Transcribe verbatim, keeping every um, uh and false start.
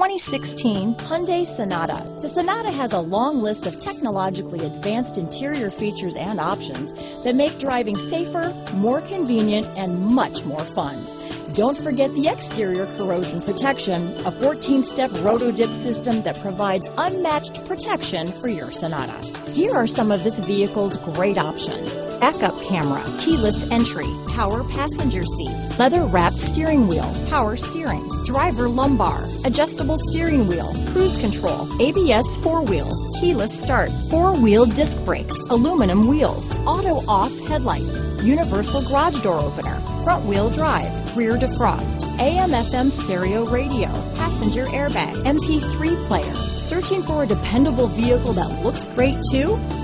twenty sixteen Hyundai Sonata. The Sonata has a long list of technologically advanced interior features and options that make driving safer, more convenient, and much more fun. Don't forget the exterior corrosion protection, a fourteen-step roto-dip system that provides unmatched protection for your Sonata. Here are some of this vehicle's great options: backup camera, keyless entry, power passenger seat, leather-wrapped steering wheel, power steering, driver lumbar, adjustable steering wheel, cruise control, A B S four-wheel, keyless start, four-wheel disc brakes, aluminum wheels, auto-off headlights, universal garage door opener, front-wheel drive, rear defrost, A M F M stereo radio, passenger airbag, M P three player. Searching for a dependable vehicle that looks great too?